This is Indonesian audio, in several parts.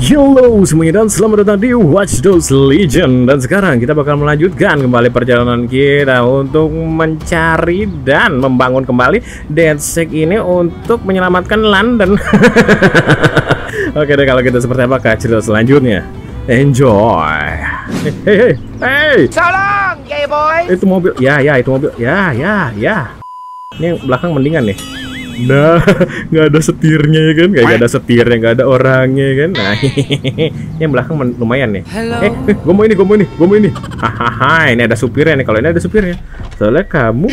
Hello semuanya dan selamat datang di Watch Dogs Legion. Dan sekarang kita bakal melanjutkan kembali perjalanan kita untuk mencari dan membangun kembali DedSec ini untuk menyelamatkan London. Oke deh, kalau kita seperti apakah cerita selanjutnya. Enjoy. Hey. So long, gay boy. Itu mobil. Ya. Ini belakang mendingan nih. Nah, nggak ada setirnya ya kan, nggak ada setirnya, nggak ada orangnya ya kan. Nah, yang belakang lumayan nih. Gue mau ini. Hahaha, ini ada supirnya nih. Kalau ini ada supirnya, soalnya kamu,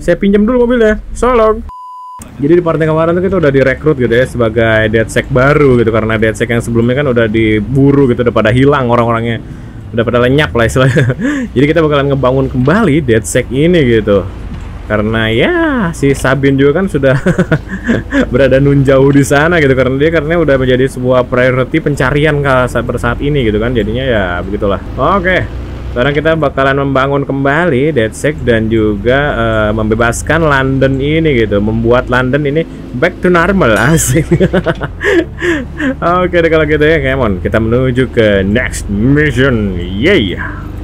saya pinjam dulu mobilnya. Solong. Jadi di partai kemarin tuh kita udah direkrut gitu ya sebagai DedSec baru gitu, karena DedSec yang sebelumnya kan udah diburu gitu, udah pada hilang orang-orangnya, udah pada lenyap lah istilahnya. Jadi kita bakalan ngebangun kembali DedSec ini gitu. Karena ya si Sabin juga kan sudah berada nun jauh di sana gitu, karena dia udah menjadi sebuah priority pencarian per saat ini gitu kan, jadinya ya begitulah. Oke, sekarang kita bakalan membangun kembali DedSec dan juga membebaskan London ini gitu, membuat London ini back to normal, asik. Oke deh, kalau gitu ya, come on, kita menuju ke next mission, yay.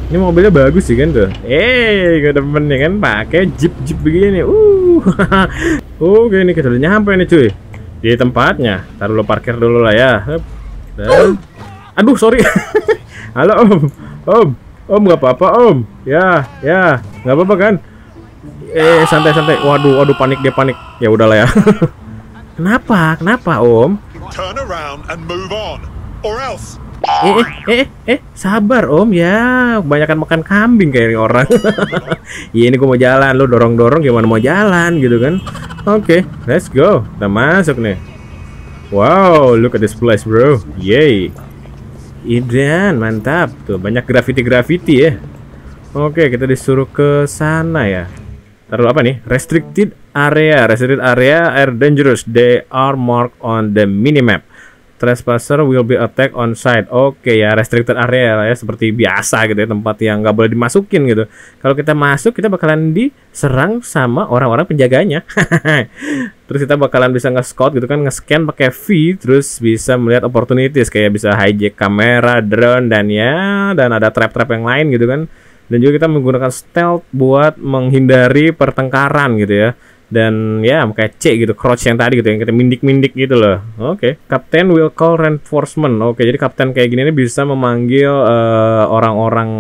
Ini mobilnya bagus sih kan tuh. Gue demen ya kan, pakai jeep begini. Oke, ini kita udah nyampe nih cuy. Di tempatnya. Taruh lo parkir dulu lah ya. Dan... aduh, sorry. Halo Om. Om nggak apa-apa Om. Ya, nggak apa-apa kan? Santai-santai. Waduh, panik. Ya udahlah ya. Kenapa Om? Turn around and move on, or else. Sabar Om ya, kebanyakan makan kambing kayak orang. Ya ini gue mau jalan, lo dorong gimana mau jalan gitu kan? Oke, let's go, kita masuk nih. Wow, look at this place bro, yay. Idan, mantap tuh, banyak graffiti ya. Oke, kita disuruh ke sana ya. Taruh apa nih? Restricted area are dangerous. They are marked on the minimap. Trespasser will be attacked on site. Oke ya, restricted area ya, seperti biasa gitu ya, tempat yang nggak boleh dimasukin gitu. Kalau kita masuk, kita bakalan diserang sama orang-orang penjaganya. Terus kita bakalan bisa nge-scout gitu kan, nge-scan pakai V, terus bisa melihat opportunities kayak bisa hijack kamera, drone dan ya, dan ada trap-trap yang lain gitu kan. Dan juga kita menggunakan stealth buat menghindari pertengkaran gitu ya. Dan ya kayak C gitu, crouch yang tadi gitu, yang kita mindik-mindik gitu loh. Oke. Captain will call reinforcement. Oke, jadi kapten kayak gini ini bisa memanggil orang-orang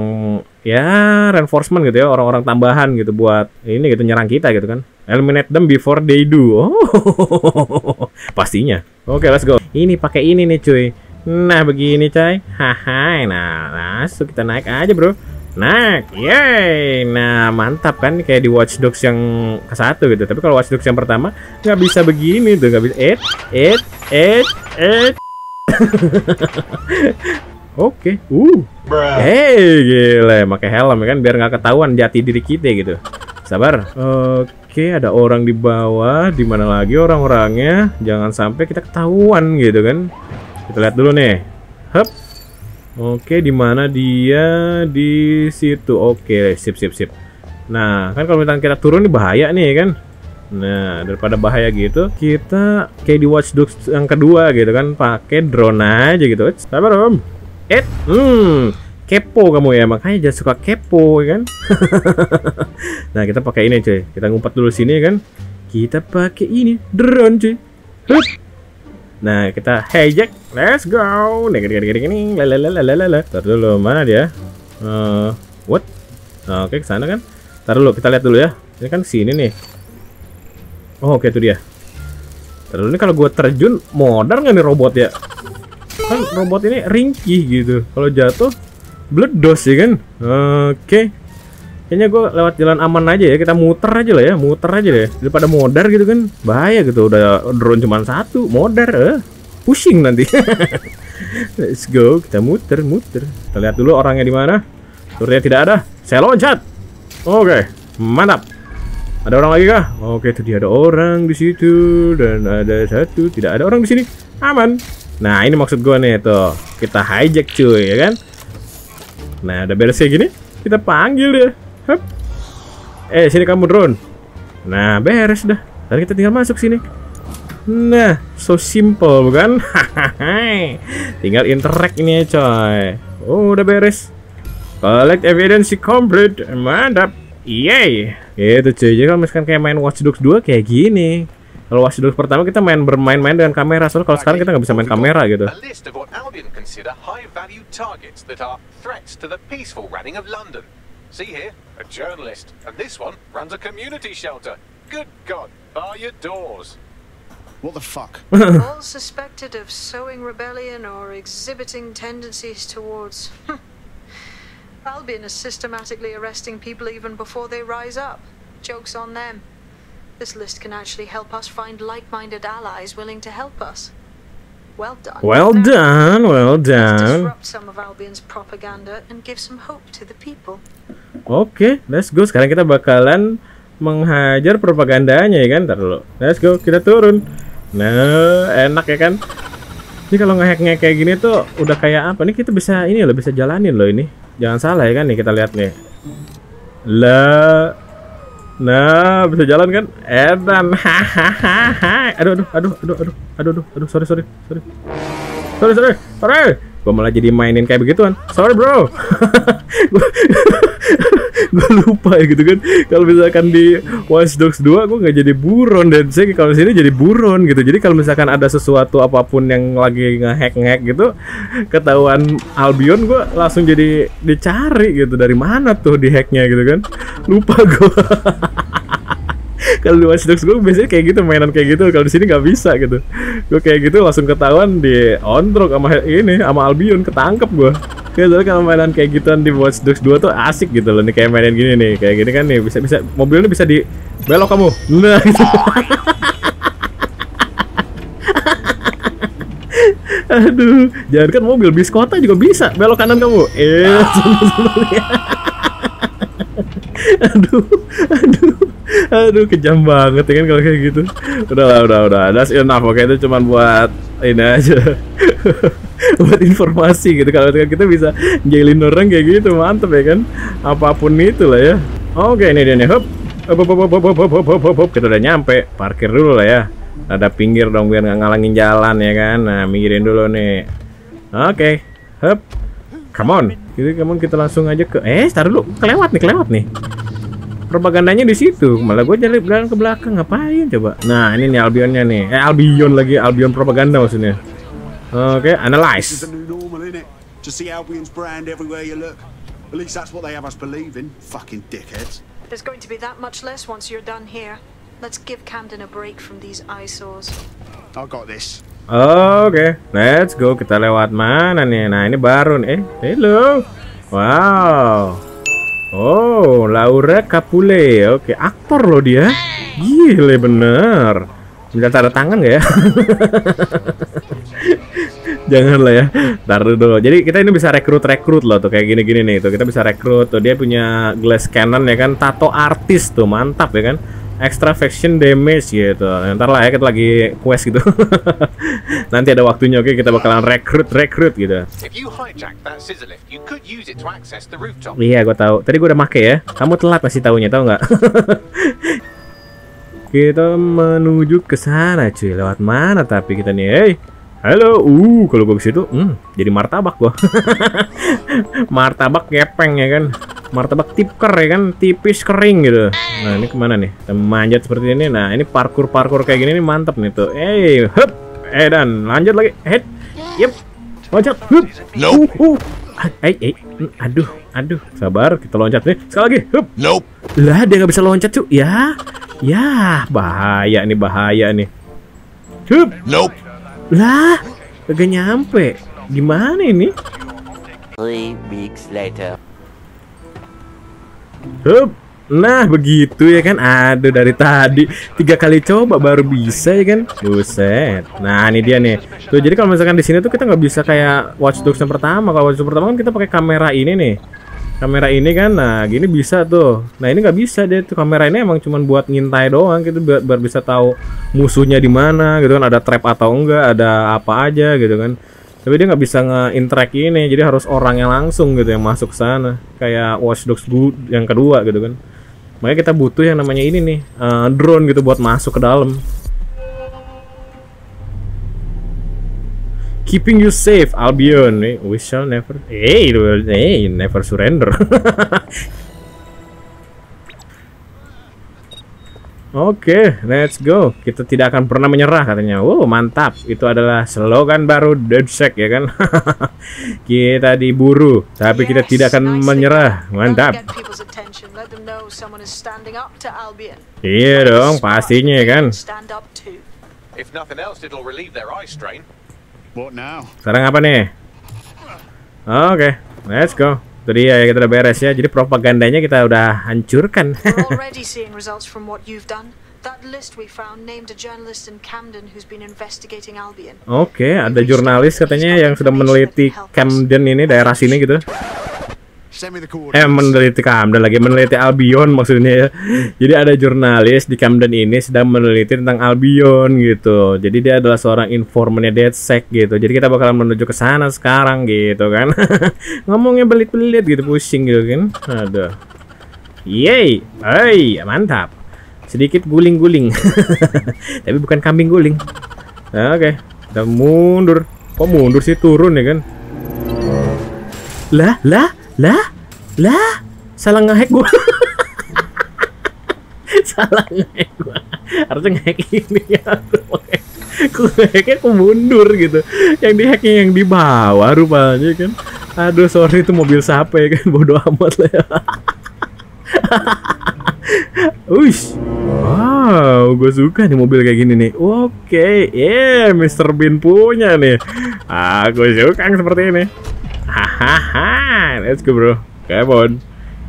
ya reinforcement gitu ya, orang-orang tambahan gitu buat ini gitu nyerang kita gitu kan. Eliminate them before they do. Oh. Pastinya. Oke, let's go. Ini pakai ini nih cuy. Nah, begini coy. Haha. Nah, langsung kita naik aja, bro. Naik, yeay. Nah, mantap kan, kayak di Watch Dogs yang ke-1 gitu. Tapi kalau Watch Dogs yang pertama nggak bisa begini tuh, nggak bisa. Oke. Hey, gila, pakai helm kan biar nggak ketahuan jati diri kita gitu. Sabar. Oke, ada orang di bawah. Di mana lagi orang-orangnya? Jangan sampai kita ketahuan gitu kan. Kita lihat dulu nih. Hup. Oke, di mana dia? Di situ. Oke, sip. Nah, kan kalau kita turun ini bahaya nih kan. Nah, daripada bahaya gitu, kita kayak di Watch Dogs yang kedua gitu kan, pakai drone aja gitu. Sabar, Om. Kepo kamu ya, makanya jangan suka kepo kan. Nah, kita pakai ini, cuy. Kita ngumpet dulu sini kan. Kita pakai ini, drone, cuy. Nah, kita hijack. Let's go. Gini. Lalalala. Taruh dulu, mana dia? What? Oke, kesana kan? Taruh dulu, kita lihat dulu ya. Ini kan sini nih. Oh, oke, itu dia. Taruh dulu, ini kalau gue terjun, modern nggak nih robot ya? Kan robot ini ringkih gitu. Kalau jatuh, bledos ya kan? Oke. Kayaknya gue lewat jalan aman aja ya, kita muter aja lah ya daripada modar gitu kan, bahaya gitu, udah drone cuma satu, modar, pusing nanti. Let's go, kita muter, kita lihat dulu orangnya di mana. Turunnya tidak ada, saya loncat. Oke, mantap. Ada orang lagi kah? Oke, itu dia, ada orang di situ dan ada satu, tidak ada orang di sini, aman. Nah, ini maksud gue nih tuh, kita hijack cuy ya kan. Nah, udah beresnya gini, kita panggil dia. Hup. Sini kamu drone. Nah, beres dah. Lalu kita tinggal masuk sini. Nah, so simple bukan? Tinggal interact ini coy. Oh, udah beres. Collect evidence complete. Mantap. Yay. Itu cuy. Jadi kalau misalkan kayak main Watch Dogs 2 kayak gini. Kalau Watch Dogs pertama kita bermain-main dengan kamera. Soalnya kalau sekarang kita nggak bisa main kamera gitu. See here, a journalist, and this one runs a community shelter. Good God, bar your doors. What the fuck? All suspected of sowing rebellion or exhibiting tendencies towards. Albion is systematically arresting people even before they rise up. Joke's on them. This list can actually help us find like-minded allies willing to help us. Well done. Well done. Well done. Disrupt some of Albion's propaganda and give some hope to the people. Oke, let's go. Sekarang kita bakalan menghajar propagandanya ya kan? Ntar dulu. Let's go. Kita turun. Nah, enak ya kan? Ini kalau ngehack-ngehack kayak gini tuh udah kayak apa? Nih kita bisa ini loh, bisa jalanin loh ini. Jangan salah ya kan? Nih kita lihat nih. Lah. Nah, bisa jalan kan? Edan. Hahaha. Aduh, sorry. Gue malah jadi mainin kayak begituan. Sorry, bro. Gue lupa ya gitu kan. Kalau misalkan di Watch Dogs 2 gue nggak jadi buron, dan saya kalau sini jadi buron gitu. Jadi kalau misalkan ada sesuatu apapun yang lagi ngehack gitu, ketahuan Albion gue langsung jadi dicari gitu, dari mana tuh di hacknya gitu kan. Lupa gue. Kalau di Watch Dogs gue biasanya kayak gitu, mainan kayak gitu. Kalau di sini nggak bisa gitu. Gue kayak gitu langsung ketahuan di ontrok sama ini, sama Albion, ketangkep gue. Ya soalnya kalau mainan kayak gituan di Watch Dogs 2 tuh asik gitu loh. Nih kayak mainin gini nih, kayak gini kan nih, bisa mobilnya bisa di belok kamu. Nah, gitu. Aduh, jangan kan mobil bis kota juga bisa belok kanan kamu. Sebenarnya. Aduh, kejam banget ya kan kalau kayak gitu. Udah. That's enough. Oke, itu cuman buat ini aja. Buat informasi gitu, kalau kita bisa jailin orang kayak gitu, mantep ya kan, apapun itu lah ya. Oke, ini dia nih, hop, kita udah nyampe. Parkir dulu lah ya, ada pinggir dong biar nggak ngalangin jalan ya kan. Nah, mikirin dulu nih. Oke, hop, come on, kita langsung aja ke taruh dulu, kelewat nih. Propagandanya di situ, malah gue jalan ke belakang, ngapain coba? Nah, ini nih Albionnya nih, Albion propaganda maksudnya. Oke, analyze. To see Albion's brand everywhere you look. At least that's what they have us believe in, fucking dickheads. There's going to be that much less once you're done here. Let's give Camden a break from these eyesores. I got this. Oke, let's go. Kita lewat mana nih? Nah, ini baru nih. Hello. Wow. Oh, Laura Capule. Oke, aktor loh dia. Gile bener. Minta tanda tangan gak ya? Jangan lah ya. Taruh dulu. Jadi kita ini bisa rekrut loh tuh, kayak gini-gini nih tuh. Kita bisa rekrut tuh, dia punya glass cannon ya kan. Tato artis tuh, mantap ya kan. Extra faction damage gitu. Ntar lah ya, kita lagi quest gitu. Nanti ada waktunya, oke, kita bakalan rekrut gitu. Iya, gue tahu. Tadi gue udah make ya. Kamu telat masih taunya, tahu nggak? Kita menuju ke sana cuy. Lewat mana tapi kita nih? Hey. Halo, kalau gue ke situ, jadi martabak gua. Martabak gepeng ya kan. Martabak tipker ya kan, tipis kering gitu. Nah, ini kemana nih? Kita manjat seperti ini. Nah, ini parkur kayak gini nih, mantep nih tuh. Hup. Dan lanjut lagi. Head. Yep. Loncat. Hup. Nope. Aduh. Sabar, kita loncat nih. Sekali lagi. Hup. Nope. Lah, dia nggak bisa loncat, cuy. Ya, bahaya nih. Hup. Nope. Lah, kagak nyampe. Gimana ini? 3 weeks later. Hup. Nah, begitu ya kan. Aduh, dari tadi 3 kali coba baru bisa ya kan. Buset. Nah, ini dia nih. Tuh, jadi kalau misalkan di sini tuh kita nggak bisa kayak Watch Dogs yang pertama. Kalau Watch Dogs pertama kan kita pakai kamera ini nih. Kamera ini kan, nah gini bisa tuh. Nah, ini nggak bisa deh tuh, kamera ini emang cuman buat ngintai doang gitu, biar bisa tahu musuhnya di mana gitu kan, ada trap atau enggak, ada apa aja gitu kan. Tapi dia nggak bisa nge-interact ini, jadi harus orangnya langsung gitu yang masuk sana, kayak Watch Dogs yang kedua gitu kan. Makanya kita butuh yang namanya ini nih, drone gitu buat masuk ke dalam. keeping you safe, Albion. We shall never, never surrender. Oke, let's go. Kita tidak akan pernah menyerah katanya. Wow, mantap. Itu adalah slogan baru DedSec ya kan. Kita diburu, tapi kita tidak akan menyerah. Mantap. Iya dong, pastinya ya kan. Sekarang apa nih? Oke, let's go. Jadi ya kita udah beres ya. Jadi propagandanya kita udah hancurkan. Oke, ada jurnalis katanya yang sudah meneliti Camden ini, daerah sini gitu. Meneliti Camden lagi, meneliti Albion maksudnya ya. Jadi ada jurnalis di Camden ini sedang meneliti tentang Albion gitu. Jadi dia adalah seorang informannya DedSec gitu. Jadi kita bakalan menuju ke sana sekarang gitu kan. Ngomongnya belit-belit gitu, pusing gitu kan. Aduh. Yeay, hey, mantap. Sedikit guling-guling. Tapi bukan kambing guling. Nah, oke, kita mundur. Kok mundur sih, turun ya kan? Lah, salah ngehack gua. Salah ngehack gua. Harusnya ngehack ini ya. Aku ngehacknya aku mundur gitu. Yang dihacknya yang di bawah rupanya kan. Aduh, sorry itu mobil siapa ya kan, bodoh amat lah. Uish. Wow, gue suka nih mobil kayak gini nih. Oke, yeah, Mr. Bean punya nih. Aku suka yang seperti ini. Hahaha, let's go bro, come on.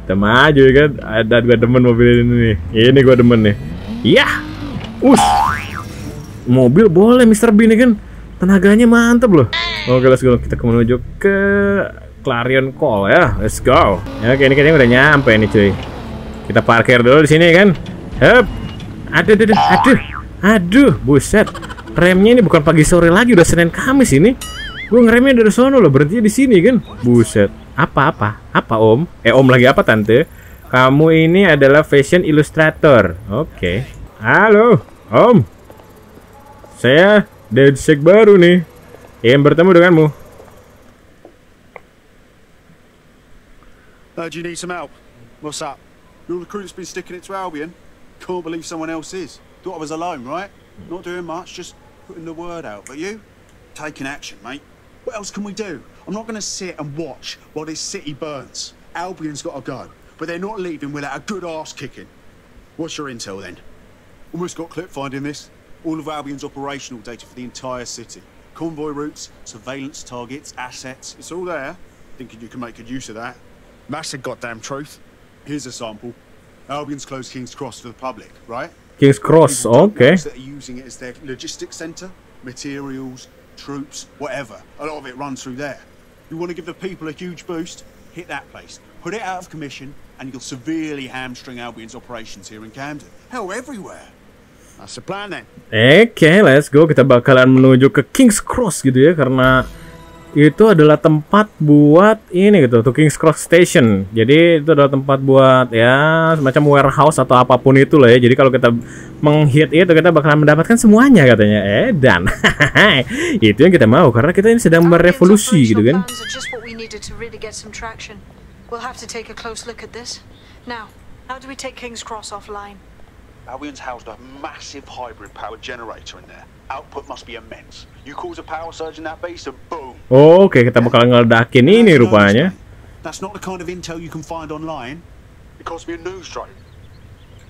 Kita maju ya kan, ada gue demen mobil ini nih. Ini gue demen nih. Yah, us. Mobil boleh Mr. Bean kan, tenaganya mantep loh. Oke, let's go, kita menuju ke Clarion Call ya, let's go. Oke, ini kayaknya udah nyampe nih cuy. Kita parkir dulu di sini kan. Hup. Aduh, buset. Remnya ini bukan pagi sore lagi, udah Senin Kamis ini. Gue ngeremnya dari sono loh, berhenti di sini kan. Buset. Apa om? Om lagi apa tante? Kamu ini adalah fashion illustrator. Oke. Halo, om. Saya DedSec baru nih. Ingin bertemu denganmu. Do you need some help? What's up? Your recruit's been sticking it to Albion. Can't believe someone else is. Thought I was alone, right? Not doing much, just putting the word out. But you? Taking action, mate. What else can we do? I'm not going to sit and watch while this city burns. Albion's got to go, but they're not leaving without a good arse kicking. What's your intel then? Almost got clip finding this. All of Albion's operational data for the entire city. Convoy routes, surveillance targets, assets. It's all there. Thinking you can make good use of that. That's the goddamn truth. Here's a sample. Albion's closed King's Cross to the public, right? King's Cross, okay. That are using it as their logistics center, materials, troops, whatever. A lot of it runs through there. You want to give the people a huge boost? Hit that place. Put it out of commission, and you'll severely hamstring Albion's operations here in Camden. Hell, everywhere. That's the plan then. Okay, let's go. Kita bakalan menuju ke King's Cross gitu ya, karena itu adalah tempat buat ini gitu, tuh King's Cross Station. Jadi itu adalah tempat buat ya semacam warehouse atau apapun itu lah ya. Jadi kalau kita menghit itu kita bakalan mendapatkan semuanya katanya. Dan itu yang kita mau karena kita ini sedang merevolusi gitu kan. Albion's housed a massive hybrid power generator in there. Output must be immense. You cause a power surge in that base and boom. Oke, kita bakal ngeledakin ini rupanya. That's not the kind of intel you can find online. It cost me a news drone.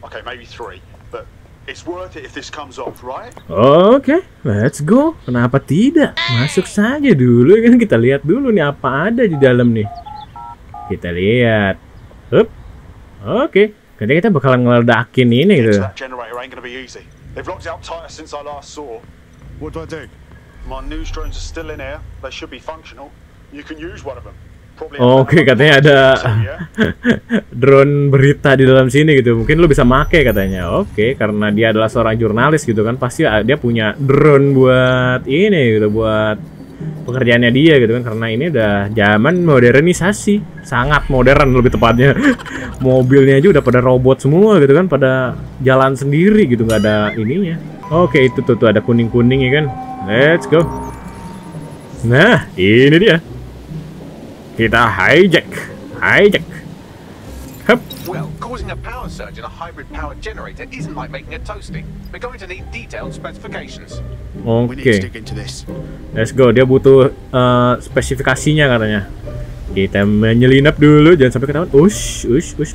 Okay, maybe three, but it's worth it if this comes off, right? Oke, let's go. Kenapa tidak? Masuk saja dulu kan, kita lihat dulu nih apa ada di dalam nih. Kita lihat. Hup. Oke. Jadi kita bakalan ngeledakin ini gitu. Oke, katanya ada drone berita di dalam sini gitu. Mungkin lu bisa make katanya. Oke, karena dia adalah seorang jurnalis gitu kan, pasti dia punya drone buat ini gitu, buat pekerjaannya dia gitu kan, karena ini udah zaman modernisasi, sangat modern lebih tepatnya. Mobilnya aja udah pada robot semua gitu kan, pada jalan sendiri gitu, nggak ada ininya. Oke, itu tuh ada kuning-kuning ya kan. Let's go. Nah, ini dia. Kita hijack. Hup. Well, causing a power surge in a hybrid power generator isn't like making a toasty. We're going to need detailed specifications. Oke. Let's go. Dia butuh spesifikasinya katanya. Kita menyelinap dulu, jangan sampai ketahuan. Ush,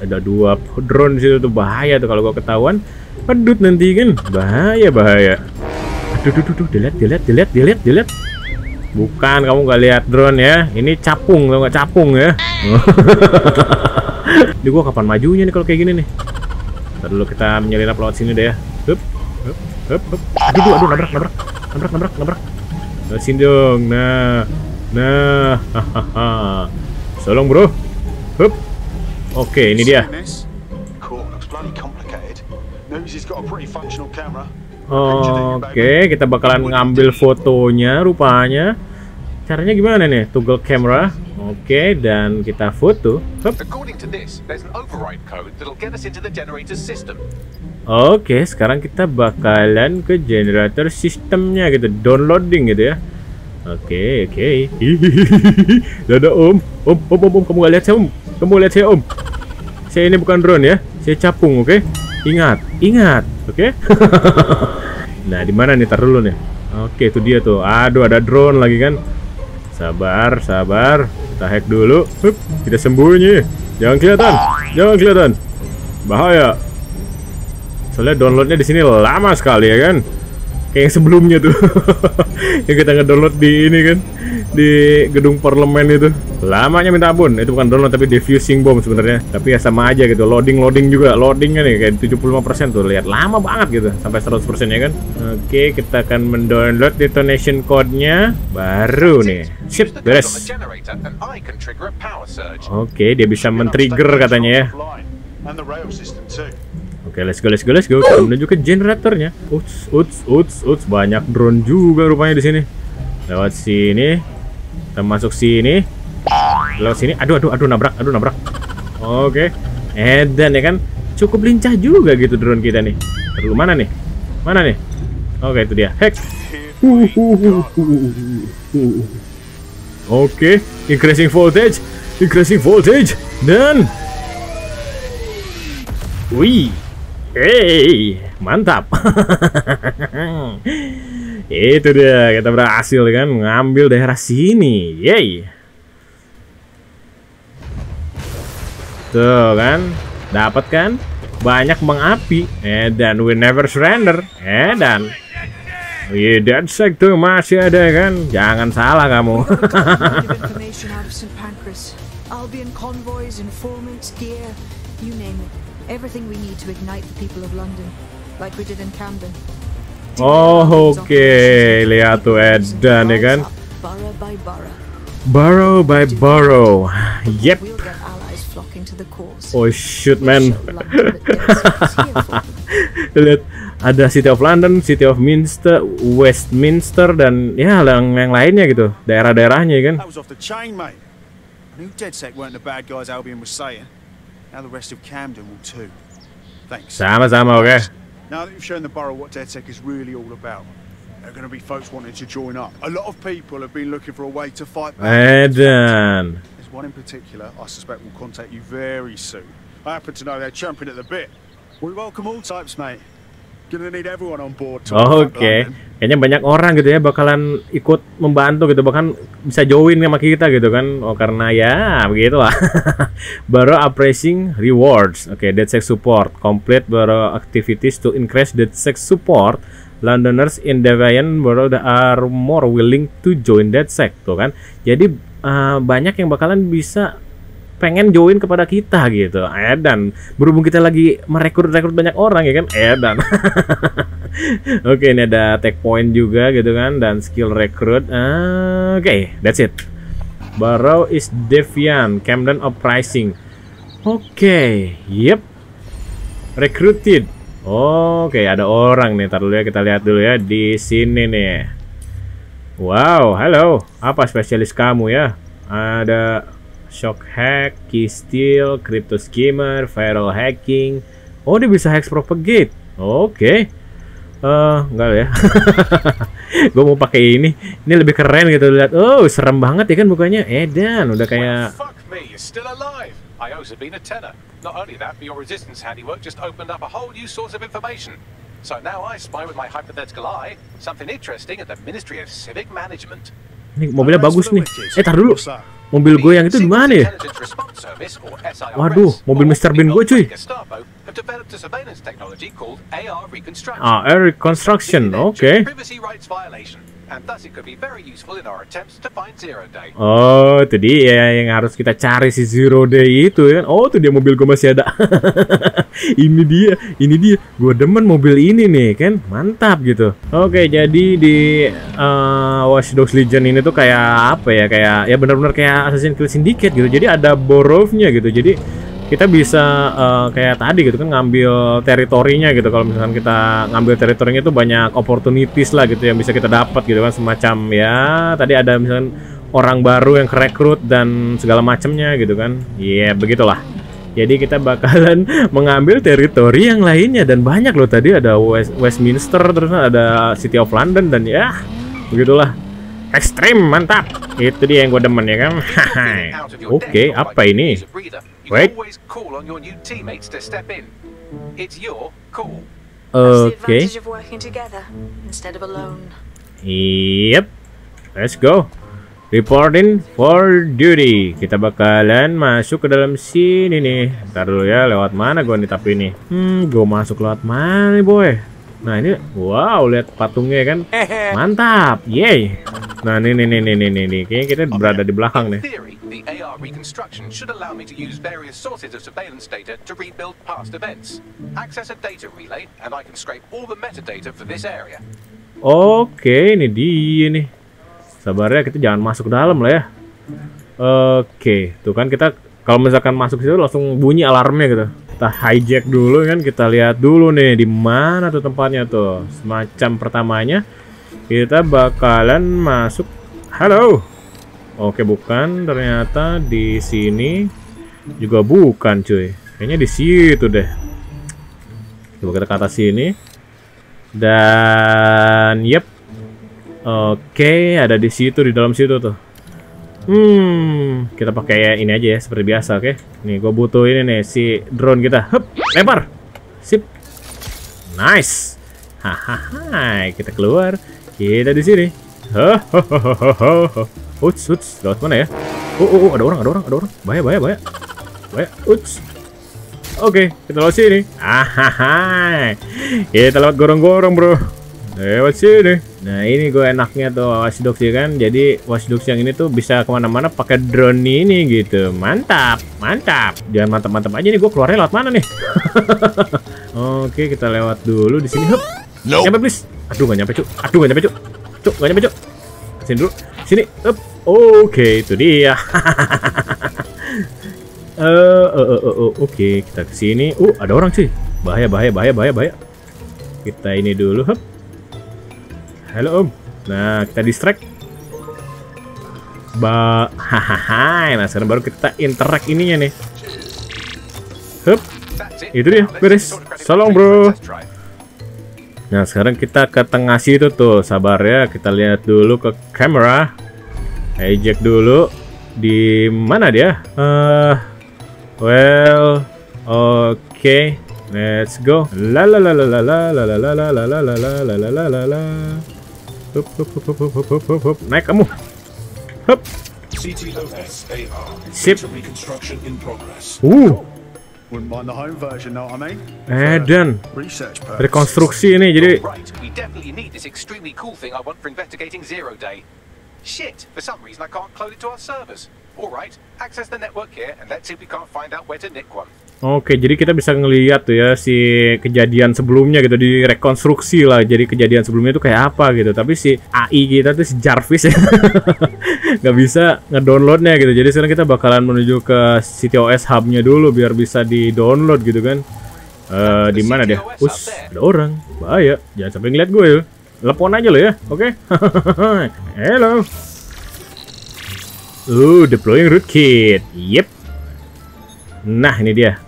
ada dua drone di situ tuh, bahaya tuh kalau gua ketahuan. Pedut nanti kan, bahaya. Aduh, dilihat. Bukan, kamu nggak lihat drone ya. Ini capung, lo nggak capung ya. Ini gua kapan majunya nih kalau kayak gini nih. Ntar dulu kita menyelinap lewat sini deh ya. Hup. Aduh, nabrak. Lewat sini dong. Nah, hahaha. Tolong bro. Hup. Oke, ini dia. Oke, kita bakalan ngambil fotonya rupanya. Caranya gimana nih? Toggle camera. Oke, dan kita foto. Hup. Oke, sekarang kita bakalan ke generator sistemnya gitu, downloading gitu ya. Oke. Dada om, kamu gak lihat saya om? Kamu lihat saya om? Saya ini bukan drone ya, saya capung, oke? Ingat, oke? Nah, di mana nih? Taruh dulu nih. Oke, itu dia tuh. Aduh, ada drone lagi kan? Sabar. Kita hack dulu. Hup, kita sembunyi. Jangan kelihatan. Bahaya. Soalnya downloadnya di sini lama sekali ya kan? Kayak yang sebelumnya tuh yang kita ngedownload di ini kan, di gedung parlemen itu lamanya minta ampun. Itu bukan download tapi defusing bomb sebenarnya, tapi ya sama aja gitu. Loading juga, loadingnya nih kayak 75% tuh, lihat lama banget gitu sampai 100% ya kan. Oke, kita akan mendownload detonation code-nya baru nih. Sip, beres. Oke, dia bisa men-trigger katanya ya. Oke, let's go. Kita menuju ke generatornya. Uts, banyak drone juga rupanya di sini. Lewat sini, kita masuk sini. Lewat sini. Aduh, nabrak. Oke. Edan ya kan. Cukup lincah juga gitu drone kita nih. Perlu mana nih? Oke, itu dia. Hack. Oke, increasing voltage. Dan wih. Hey, mantap. Itu dia, kita berhasil kan ngambil daerah sini. Yeay. Tuh kan, dapat kan? Banyak mengapi. Dan we never surrender. Dan wih, DedSec tuh masih ada kan? Jangan salah kamu. Albion convoys, informants, gear, you name it. Everything we need to ignite the people of London, like we did in Camden. Oh, oke. Lihat tuh Edan ya kan. Borrow by borrow. Yep. Oh shoot man. Lihat, ada City of London, City of Minster, Westminster, dan ya yang lainnya gitu, daerah-daerahnya kan. Sama-sama, oke. Edan. Oke. Kayaknya banyak orang gitu ya bakalan ikut membantu gitu, bahkan bisa join sama kita gitu kan. Oh, karena ya begitulah. Baru appraising rewards. Oke, DedSec support. Complete baru activities to increase DedSec support. Londoners in Deviant baru are more willing to join DedSec tuh kan. Jadi banyak yang bakalan bisa pengen join kepada kita gitu. Dan berhubung kita lagi merekrut banyak orang ya kan. Dan oke, ini ada tech point juga gitu kan, dan skill recruit. Oke, that's it. Barrow is Deviant, Camden uprising. Oke, yep. Recruited. Oke, ada orang nih. Ntar dulu ya, kita lihat dulu ya di sini nih. Wow, halo. Apa spesialis kamu ya? Ada shock hack, key steal, crypto skimmer, viral hacking. Oh, dia bisa hack propagate. Oke. Enggak ya. Gue mau pakai ini. Ini lebih keren gitu, lihat. Oh, serem banget ya kan mukanya. Edan udah kayak ini mobilnya bagus nih. Tar dulu. Mobil gue yang itu gimana ya? Waduh, mobil Mr. Bean gue cuy. AR reconstruction, oke. Oh, itu dia yang harus kita cari si Zero Day itu ya. Oh, itu dia mobil gue masih ada. Ini dia, ini dia. Gue demen mobil ini nih kan, mantap gitu. Oke, jadi di Watch Dogs Legion ini tuh kayak apa ya? Kayak ya benar-benar kayak Assassin's Creed Syndicate gitu. Jadi ada borrownya gitu. Jadi kita bisa kayak tadi gitu kan ngambil teritorinya gitu. Kalau misalkan kita ngambil teritorinya itu banyak opportunities lah gitu yang bisa kita dapat gitu kan, semacam ya tadi ada misalkan orang baru yang kerekrut dan segala macamnya gitu kan. Iya, begitulah. Jadi kita bakalan mengambil teritori yang lainnya dan banyak loh, tadi ada Westminster, terus ada City of London dan ya begitulah. Ekstrim, mantap. Itu dia yang gue demen ya kan. Oke, apa ini? Wait. Oke. Yep. Let's go. Reporting for duty. Kita bakalan masuk ke dalam sini nih. Ntar dulu ya, lewat mana gue nih tapi nih. Gue masuk lewat mana nih boy? Nah ini, wow, lihat patungnya kan, mantap, yey. Nah ini, kayaknya kita berada di belakang nih. Oke, ini dia nih. Sabarnya kita jangan masuk ke dalam lah ya. Oke, tuh kan kita kalau misalkan masuk situ langsung bunyi alarmnya gitu. Kita hijack dulu kan, kita lihat dulu nih di mana tuh tempatnya tuh. Semacam pertamanya kita bakalan masuk. Halo. Oke, bukan, ternyata di sini juga bukan, cuy. Kayaknya di situ deh. Coba kita ke atas sini. Dan yep. Oke, ada di situ, di dalam situ tuh. Kita pakai ini aja ya seperti biasa, oke? Nih, gue butuh ini nih si drone kita. Hup, lempar. Sip. Nice. Hahaha, kita keluar. Kita di sini. Hahaha. Uts, uts. Lewat mana ya? Oh, ada orang, ada orang, ada orang. Bahaya. Bahaya. Uts. Oke, kita lewat sini. Hahaha. Kita lewat gorong-gorong, bro. Lewat sini. Nah ini gue enaknya tuh Watch Dogs ya kan. Jadi Watch Dogs yang ini tuh bisa kemana-mana pakai drone ini gitu. Mantap, mantap. Jangan mantap-mantap aja nih, gue keluarnya lewat mana nih? Oke, kita lewat dulu di sini. Hup. No. Nyampe please. Aduh gak nyampe cu. Cuk gak nyampe cu. Sini dulu. Sini. Hup. Oke, itu dia. Oke, kita ke sini. Ada orang sih. Bahaya. Kita ini dulu. Hup. Halo om. Nah, kita distract. Hahaha. Nah, sekarang baru kita interact ininya nih. Hup. Itu dia, beres. Salam bro. Nah, sekarang kita ke tengah situ tuh. Sabar ya, kita lihat dulu ke kamera. Eject dulu. Di mana dia? Well, oke. Let's go. La la la la la la la la la la la la la la. Hup. Naik kamu. Hup. Sip. Dan rekonstruksi ini jadi. Oke, jadi kita bisa ngelihat tuh ya si kejadian sebelumnya gitu, direkonstruksi lah. Jadi kejadian sebelumnya itu kayak apa gitu. Tapi si AI kita tuh si Jarvis ya, nggak bisa ngedownloadnya gitu. Jadi sekarang kita bakalan menuju ke CTOS hubnya dulu biar bisa di download gitu kan. Di mana dia? Us, ada orang. Bahaya, jangan sampai ngeliat gue ya. Telepon aja lo ya, oke? Okay? Hello. Deploying rootkit. Yep. Nah, ini dia.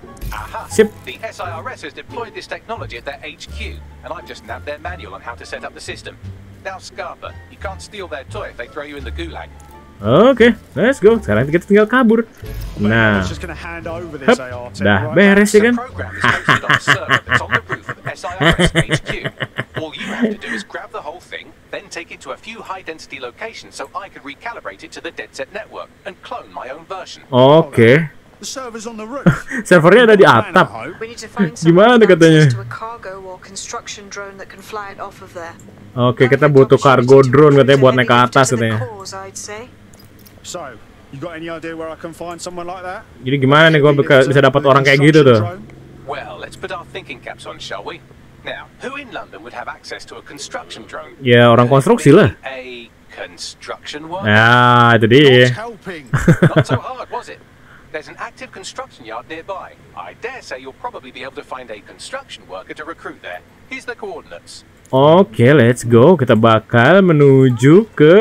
Sip. Now Scarpa, you can't steal their toy if they throw you in the gulag. Oke, let's go. Sekarang kita tinggal kabur. Nah, hup, dah beres ya kan? Oke. Servernya ada di atap. Gimana katanya? Oke, kita butuh cargo drone katanya buat naik ke atas katanya. Jadi gimana nih gue bisa dapat orang kayak gitu tuh? Ya orang konstruksi lah. Nah itu dia. Oke, let's go. Kita bakal menuju ke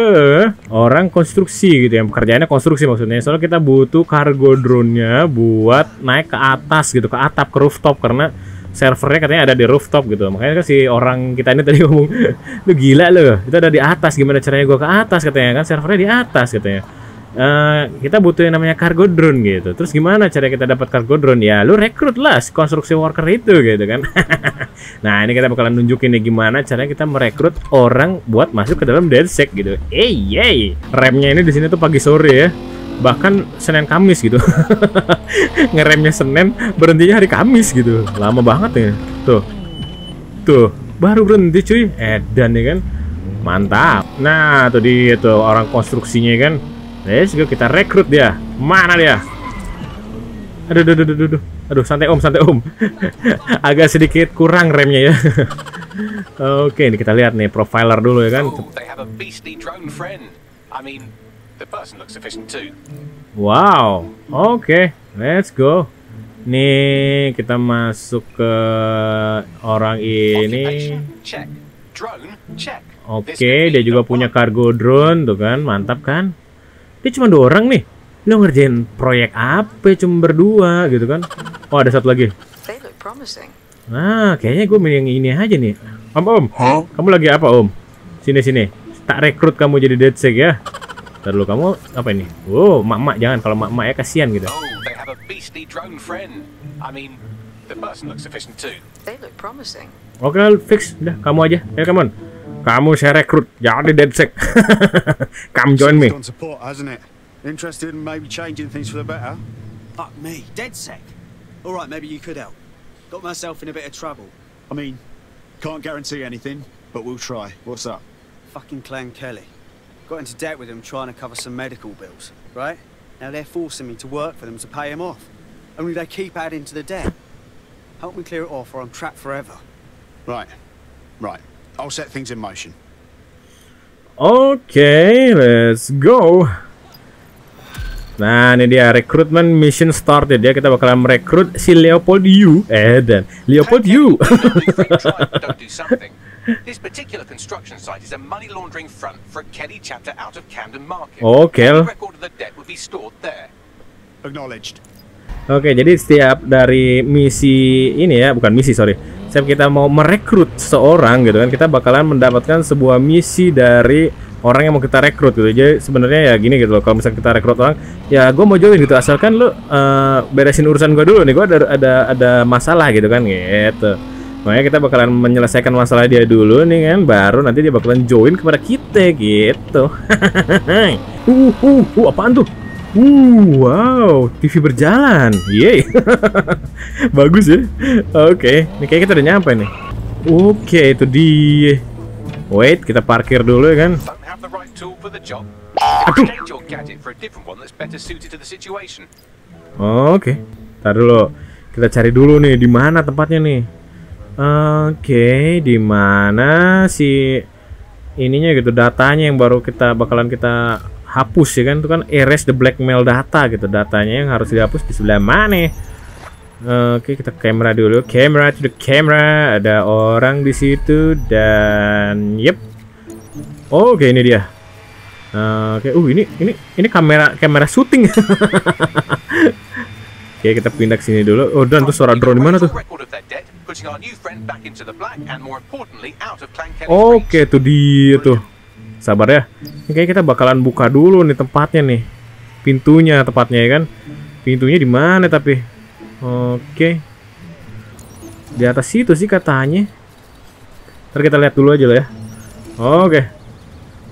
orang konstruksi gitu ya. Kerjaannya konstruksi maksudnya. Soalnya kita butuh cargo drone-nya buat naik ke atas gitu, ke atap, ke rooftop karena servernya katanya ada di rooftop gitu. Makanya kan si orang kita ini tadi ngomong, "Lu gila lu. Itu ada di atas. Gimana caranya gua ke atas?" katanya kan servernya di atas katanya. Kita butuh yang namanya cargo drone gitu. Terus gimana cara kita dapat cargo drone? Ya, lu rekrut lah si konstruksi worker itu gitu kan. Nah ini kita bakalan nunjukin nih gimana caranya kita merekrut orang buat masuk ke dalam DedSec gitu. Hey. Remnya ini di sini tuh pagi sore ya, bahkan Senin Kamis gitu. Ngeremnya Senin, berhentinya hari Kamis gitu. Lama banget ya. Tuh baru berhenti cuy. Edan ya kan. Mantap. Nah tuh dia tuh orang konstruksinya kan. Let's go, kita rekrut dia. Mana dia? Aduh, santai om. Agak sedikit kurang remnya ya. Oke, ini kita lihat nih profiler dulu ya kan. Wow, oke, let's go. Nih kita masuk ke orang ini. Oke, dia juga punya cargo drone tuh kan, mantap kan? Dia cuma 2 orang nih. Lo ngerjain proyek apa cuma berdua gitu kan. Oh ada satu lagi. Nah kayaknya gue milih yang ini aja nih. Om, kamu lagi apa om? Sini. Tak rekrut kamu jadi DedSec ya. Ntar dulu, kamu apa ini? Wow, mak-mak jangan. Kalau mak-mak ya kasihan gitu. Oke, fix. Udah kamu aja. Ayo come on. Kamu saya rekrut, jangan di DedSec. Come join me. I'll set things in motion. Okay, let's go. Nah, ini dia recruitment mission started ya. Kita bakalan merekrut si Leopold Yu. Leopold Yu. Okay. Oke, jadi setiap dari misi ini ya, setiap kita mau merekrut seseorang gitu kan, kita bakalan mendapatkan sebuah misi dari orang yang mau kita rekrut gitu. Jadi sebenarnya ya gini gitu loh, kalau misalnya kita rekrut orang, ya gue mau join gitu, asalkan lo beresin urusan gue dulu nih, gue ada masalah gitu kan gitu. Makanya kita bakalan menyelesaikan masalah dia dulu nih kan, baru nanti dia bakalan join kepada kita gitu. Apaan tuh? Wow, TV berjalan, yeay. Bagus ya. Oke, ini kayak kita udah nyampe nih. Oke, itu di wait, kita parkir dulu ya kan. Oke, tar dulu. Kita cari dulu nih di mana tempatnya nih. Oke, di mana si ininya gitu, datanya yang baru kita hapus ya kan, itu kan erase the blackmail data gitu, datanya yang harus dihapus di sebelah mana. Oke, kita kamera dulu, kamera to the camera, ada orang di situ dan yep. Oke, ini dia. Oke, ini kamera syuting. Oke, kita pindah ke sini dulu. Oh dan tuh suara drone di mana tuh? putting our new friend back into the black and more importantly out of Clan Kelly's. Oke, tuh dia tuh. Sabar ya. Ini kayak kita bakalan buka dulu nih tempatnya nih. Pintunya tepatnya ya kan. Pintunya di mana tapi? Oke. Di atas situ sih katanya. Ntar kita lihat dulu aja lah ya. Oke.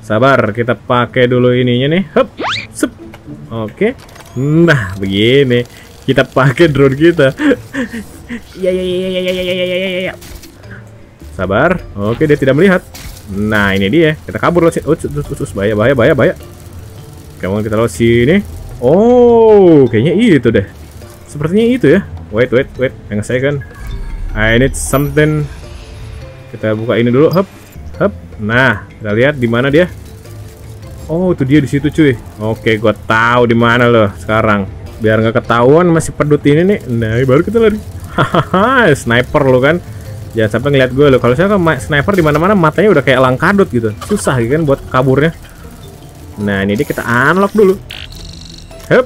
Sabar, kita pakai dulu ininya nih. Hup. Sep. Oke. Nah, begini. Kita pakai drone kita. Ya. Sabar. Oke, dia tidak melihat. Nah, ini dia. Kita kabur loh sih. Bahaya. Kamu kita lewat sini. Oh, kayaknya itu deh. Sepertinya itu ya. Wait. Yang saya kan. I need something. Kita buka ini dulu. Hup. Nah, kita lihat di mana dia. Oh, itu dia di situ, cuy. Oke, gua tahu di mana loh sekarang. Biar nggak ketahuan masih pedut ini nih. Nah, baru kita lari. Hahaha, sniper lo kan. Jangan sampai ngeliat gue lo. Kalau saya kan sniper di mana-mana matanya udah kayak elang kadut gitu. Susah gitu kan buat kaburnya. Nah, ini dia kita unlock dulu. Hup.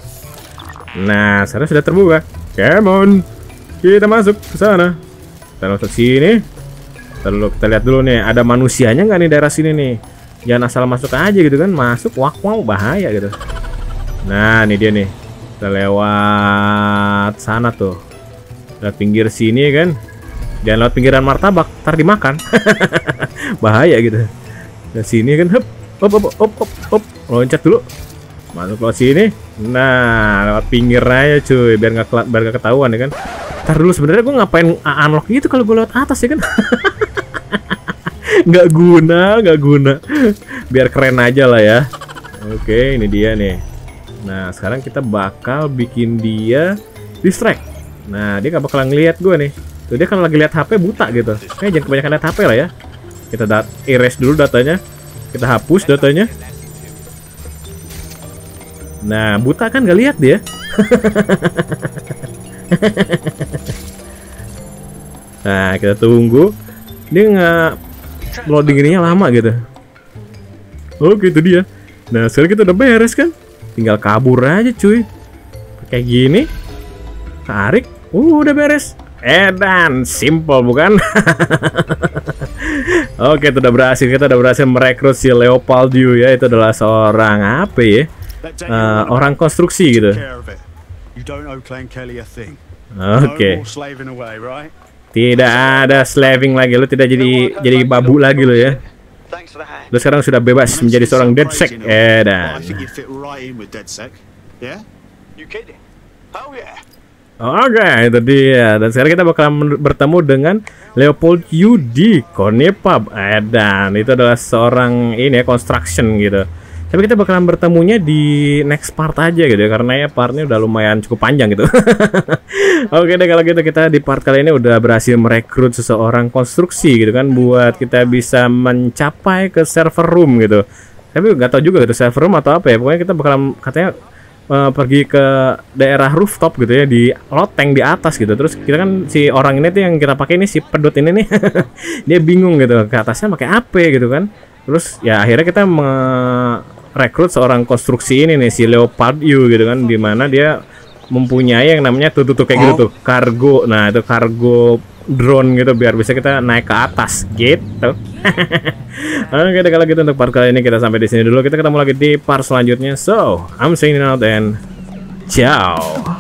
Nah, sekarang sudah terbuka. Come on. Kita masuk ke sana. Kita masuk sini. Kita lihat dulu nih, ada manusianya nggak nih daerah sini nih. Jangan asal masuk aja gitu kan. Masuk wak-wak bahaya gitu. Nah, ini dia nih. Kita lewat sana tuh. Lewat pinggir sini kan. Jangan lewat pinggiran martabak, ntar dimakan. Bahaya gitu. Dari sini kan, hop. Loncat dulu. Masuk lewat sini. Nah, lewat pinggir aja cuy, biar nggak ketahuan ya kan. Ntar dulu sebenarnya gue ngapain unlock gitu kalau gue lewat atas ya kan. nggak guna. Biar keren aja lah ya. Oke, ini dia nih. Nah, sekarang kita bakal bikin dia distract. Nah, dia gak bakal ngeliat gue nih. Tuh, dia kalau lagi lihat HP buta gitu. Jangan kebanyakan lihat HP lah ya. Kita erase dulu datanya. Kita hapus datanya. Nah, buta kan gak lihat dia. Nah, kita tunggu. Dia nggak loading ininya lama gitu. Oke, itu dia. Nah, sekarang kita udah beres kan? Tinggal kabur aja cuy. Kayak gini. Tarik. Udah beres. Dan simple bukan? Oke, itu udah berhasil. Kita udah berhasil merekrut si Leopoldu ya. Itu adalah seorang apa ya? Orang konstruksi gitu. Oke. Tidak ada slaving lagi. Lu tidak jadi babu lagi lo ya. Lu sekarang sudah bebas menjadi seorang DedSec. Dan oke, itu dia. Dan sekarang kita bakal bertemu dengan Leopoldu di Konepub. Dan itu adalah seorang ini ya, construction gitu. Tapi kita bakalan bertemunya di next part aja gitu ya, karena ya partnya udah lumayan cukup panjang gitu. Oke deh, kalau gitu kita di part kali ini udah berhasil merekrut seseorang konstruksi gitu kan, buat kita bisa mencapai ke server room gitu. Tapi nggak tahu juga gitu server room atau apa ya. Pokoknya kita bakalan katanya pergi ke daerah rooftop gitu ya, di loteng di atas gitu. Terus kita kan si orang ini tuh yang kita pakai ini si pedut ini nih. Dia bingung gitu ke atasnya pakai apa gitu kan. Terus ya akhirnya kita merekrut seorang konstruksi ini nih, si Leopoldu gitu kan, dimana dia mempunyai yang namanya tuh kayak gitu tuh kargo. Nah, itu kargo drone gitu biar bisa kita naik ke atas gitu. Oke, kalau gitu untuk part kali ini kita sampai di sini dulu. Kita ketemu lagi di part selanjutnya. So, I'm signing out and ciao.